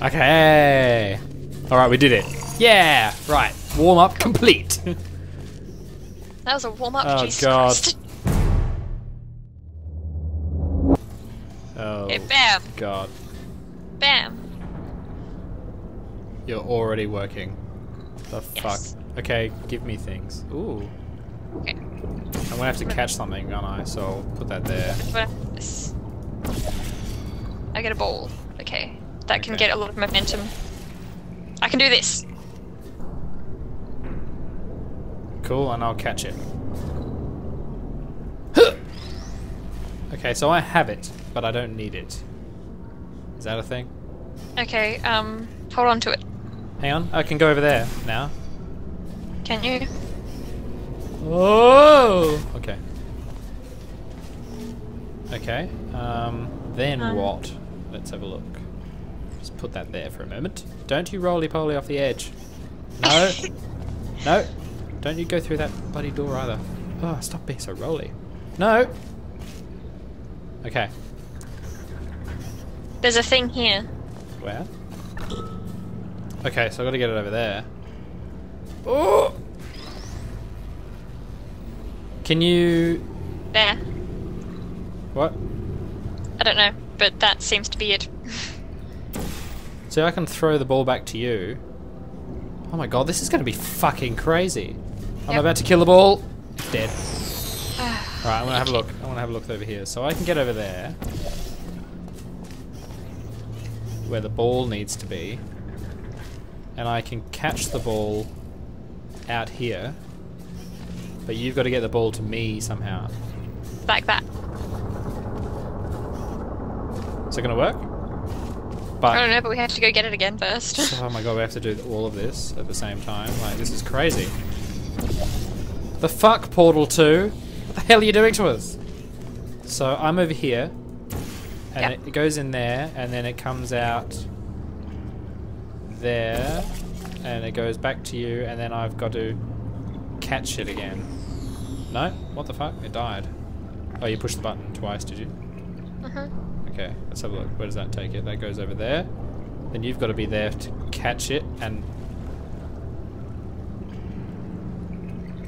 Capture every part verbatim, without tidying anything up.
Okay. Alright, we did it. Yeah! Right. Warm up complete. That was a warm up. Oh, Jesus God. Christ. Oh. Hey, bam! God. Bam! You're already working. The yes. fuck? Okay, give me things. Ooh. Okay. I'm gonna have to catch something, aren't I? So I'll put that there. I get a ball. Okay. That can okay. get a lot of momentum. I can do this! Cool, and I'll catch it. Okay, so I have it, but I don't need it. Is that a thing? Okay, um, hold on to it. Hang on, I can go over there now. Can you? Whoa! Okay. Okay, um, then um. what? Let's have a look. Just put that there for a moment. Don't you roly-poly off the edge. No. No. Don't you go through that bloody door either. Oh, stop being so roly. No. Okay. There's a thing here. Where? Okay, so I've got to get it over there. Oh! Can you... There. What? I don't know, but that seems to be it. So I can throw the ball back to you. Oh my god, this is going to be fucking crazy. Yep. I'm about to kill the ball. Dead. Alright, I'm going to have a look. I want to have a look over here. So I can get over there. Where the ball needs to be. And I can catch the ball out here. But you've got to get the ball to me somehow. Like that. Is it going to work? But I don't know, but we have to go get it again first. Oh my god, we have to do all of this at the same time. Like, this is crazy. The fuck, Portal two? What the hell are you doing to us? So I'm over here. And yep. it goes in there, and then it comes out there, and it goes back to you, and then I've got to catch it again. No? What the fuck? It died. Oh, you pushed the button twice, did you? Mm-hmm. Okay, let's have a look. Where does that take it? That goes over there. Then you've got to be there to catch it, and...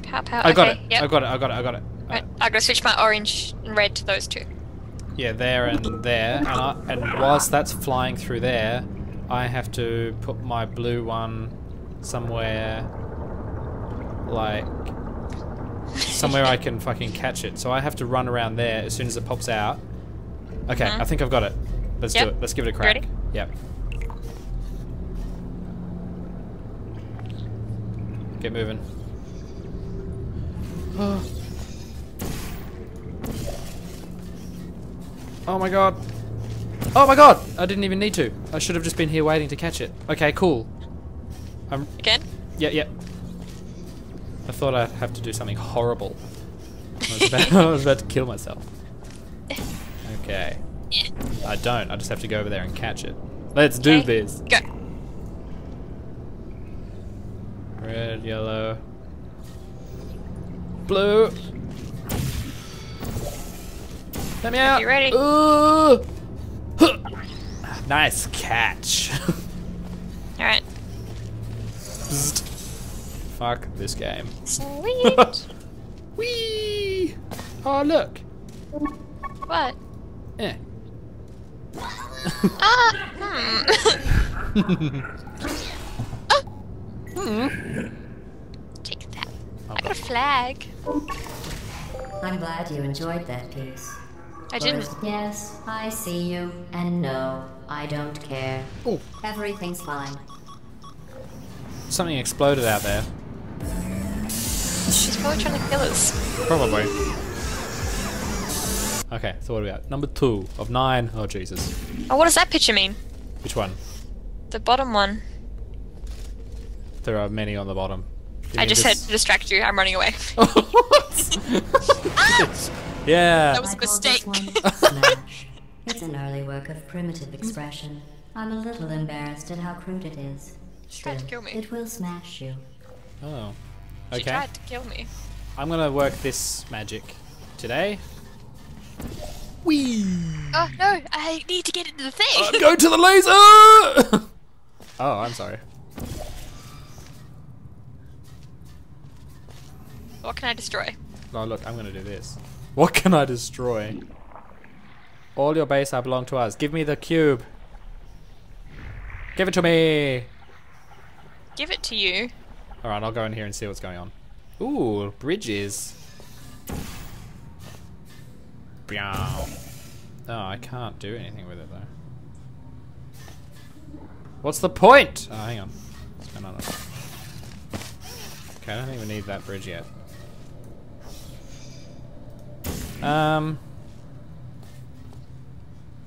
Pow, pow. I got okay, it. Yep. I got it, I got it, I got it. Right. I've got to switch my orange and red to those two. Yeah, there and there, and, I, and whilst that's flying through there, I have to put my blue one somewhere, like, somewhere I can fucking catch it. So I have to run around there as soon as it pops out. Okay, uh-huh. I think I've got it. Let's yep. do it. Let's give it a crack. Ready? Yep. Get moving. Oh. Oh my god. Oh my god! I didn't even need to. I should have just been here waiting to catch it. Okay, cool. I'm... Again? Yeah, yeah. I thought I'd have to do something horrible. I was about, I was about to kill myself. Okay. Yeah. I don't. I just have to go over there and catch it. Let's okay. do this. Go. Red, yellow. Blue. Let me out! You ready? Ooh. Nice catch. Alright. Fuck this game. Sweet! Whee! Oh, look! What? Eh. Ah! Hmm. Ah. Hmm. Take that. Oh, I got a flag. I'm glad you enjoyed that piece. I didn't. Yes, I see you, and no, I don't care. Ooh. Everything's fine. Something exploded out there. She's probably trying to kill us. Probably. Okay, so what are we at? Number two of nine. Oh, Jesus. Oh, what does that picture mean? Which one? The bottom one. There are many on the bottom. You I just, just had to distract you. I'm running away. Yeah. That was a mistake. It's an early work of primitive expression. I'm a little embarrassed at how crude it is. She tried to kill me. It will smash you. Oh. Okay. She tried to kill me. I'm gonna work this magic today. Whee! Oh no! I need to get into the thing. I'm going to the laser. Oh, I'm sorry. What can I destroy? No, look, I'm gonna do this. What can I destroy? All your base are belong to us. Give me the cube. Give it to me. Give it to you. Alright, I'll go in here and see what's going on. Ooh, bridges. Oh, I can't do anything with it though. What's the point? Oh, hang on. Okay, I don't think we need that bridge yet. Um.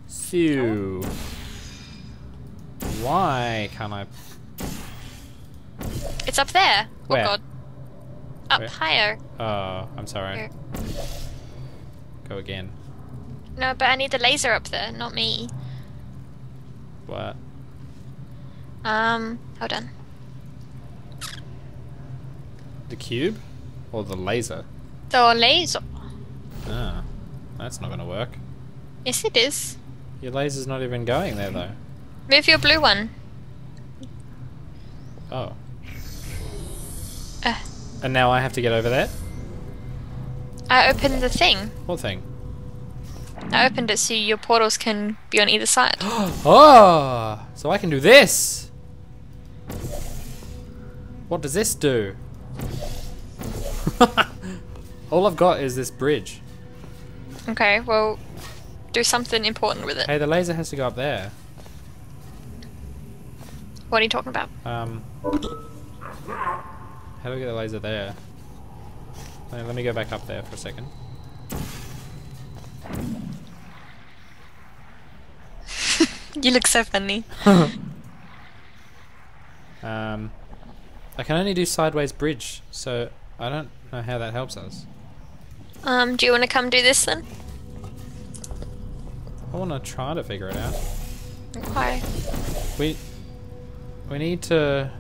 So. Why can't I? It's up there. Where? Oh god. Up Where? Higher. Oh, I'm sorry. Here. Go again. No, but I need the laser up there, not me. What? Um, hold on. The cube? Or the laser? The laser. Ah, that's not gonna work. Yes, it is. Your laser's not even going there, though. Move your blue one. Oh. Uh. And now I have to get over there? I opened the thing. What thing? I opened it so your portals can be on either side. Oh! So I can do this! What does this do? All I've got is this bridge. Okay, well, do something important with it. Hey, the laser has to go up there. What are you talking about? Um, how do we get the laser there? Let me go back up there for a second. You look so funny. um, I can only do sideways bridge, so I don't know how that helps us. Um, do you want to come do this then? I want to try to figure it out. Okay. We we need to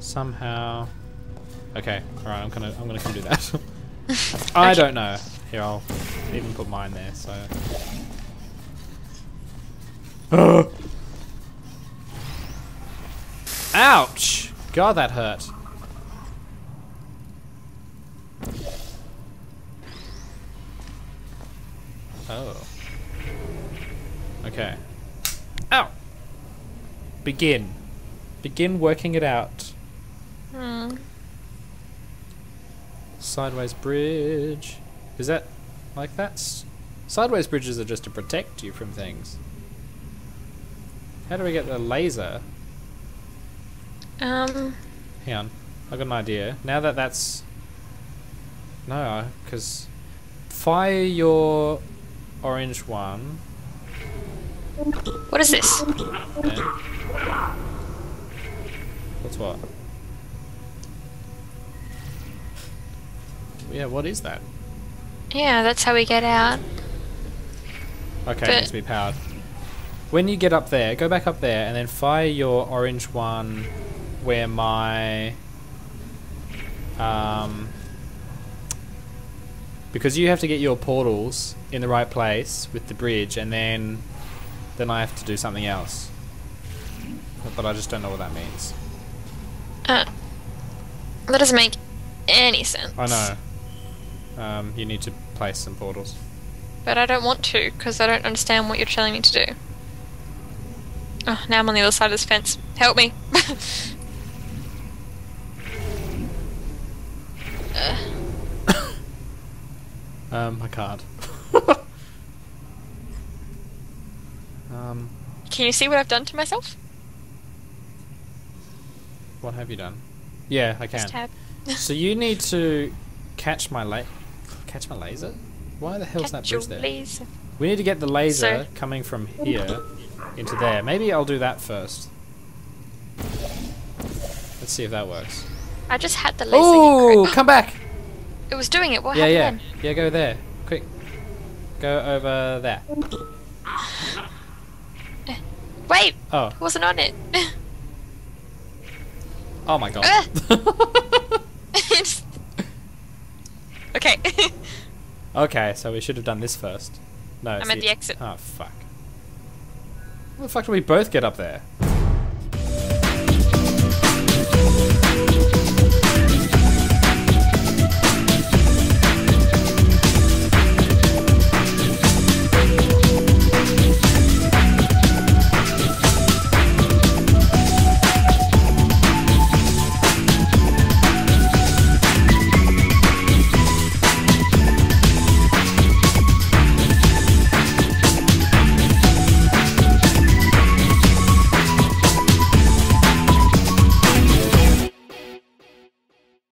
somehow. Okay, alright, I'm gonna I'm gonna come do that. I okay. don't know. Here, I'll even put mine there, so uh. Ouch! God, that hurt. Oh. Okay. Ow! Begin. Begin working it out. Hmm. Sideways bridge. Is that like that? Sideways bridges are just to protect you from things. How do we get the laser? Um. Hang on. I've got an idea. Now that that's. No, because. Fire your orange one. What is this? Yeah. What's what? Yeah, what is that? Yeah, that's how we get out. Okay, but it needs to be powered. When you get up there, go back up there and then fire your orange one where my... Um, because you have to get your portals in the right place with the bridge and then, then I have to do something else. But I just don't know what that means. Uh, that doesn't make any sense. I know. Um, you need to place some portals. But I don't want to, because I don't understand what you're telling me to do. Oh, now I'm on the other side of this fence. Help me! uh. um, I can't. um. Can you see what I've done to myself? What have you done? Yeah, I can. Just tab. So you need to... Catch my la catch my laser? Why the hell's that bridge there? Laser. We need to get the laser so. coming from here into there. Maybe I'll do that first. Let's see if that works. I just had the laser. Ooh, come back! It was doing it. What yeah, happened yeah. then? Yeah, go there. Quick. Go over there. Wait! Oh. It wasn't on it. Oh my god. Uh. Okay. Okay, so we should have done this first. No, I'm at the exit. Oh, fuck. the fuck did we both get up there?